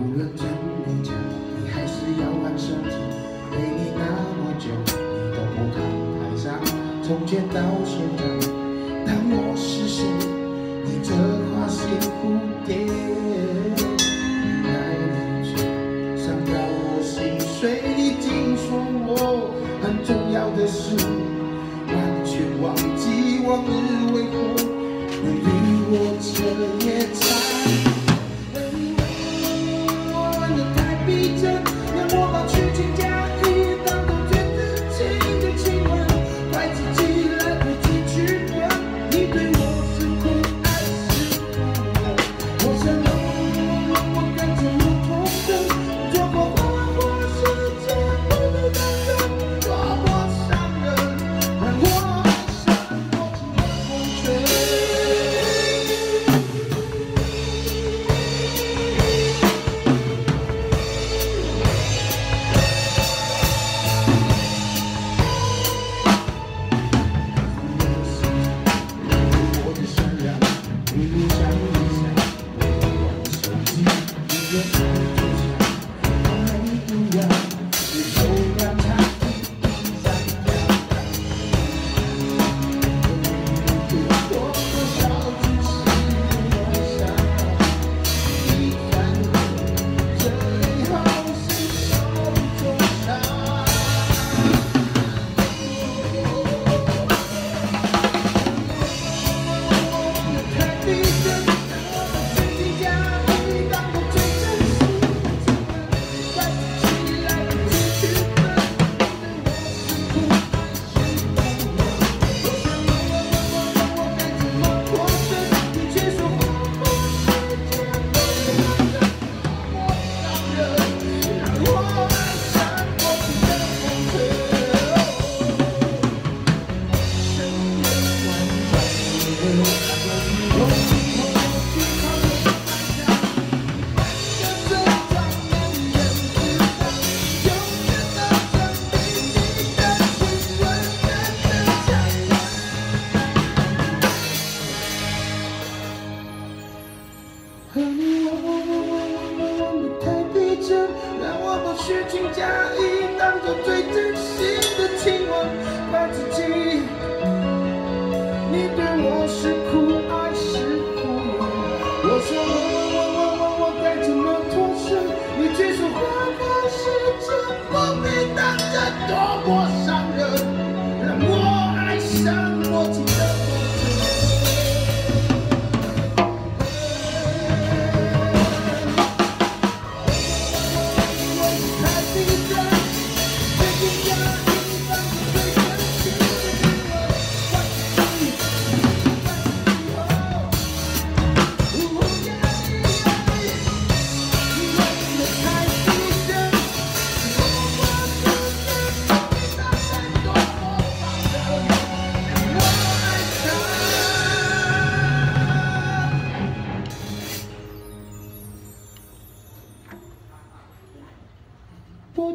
无论真与假，你还是要爱上我。陪你那么久，你都不看台上，从前到现在，当我是谁？你这花心蝴蝶，你来你去，伤到我心碎。你竟说我很重要的事，完全忘记往日为何你离我这夜长。 虚情假意，当作最真心的亲吻，怪自己，你对我是酷爱是敷衍。我说我该怎么脱身？你却说花花世界不必当真，多么伤人，让我爱上我情的。 薄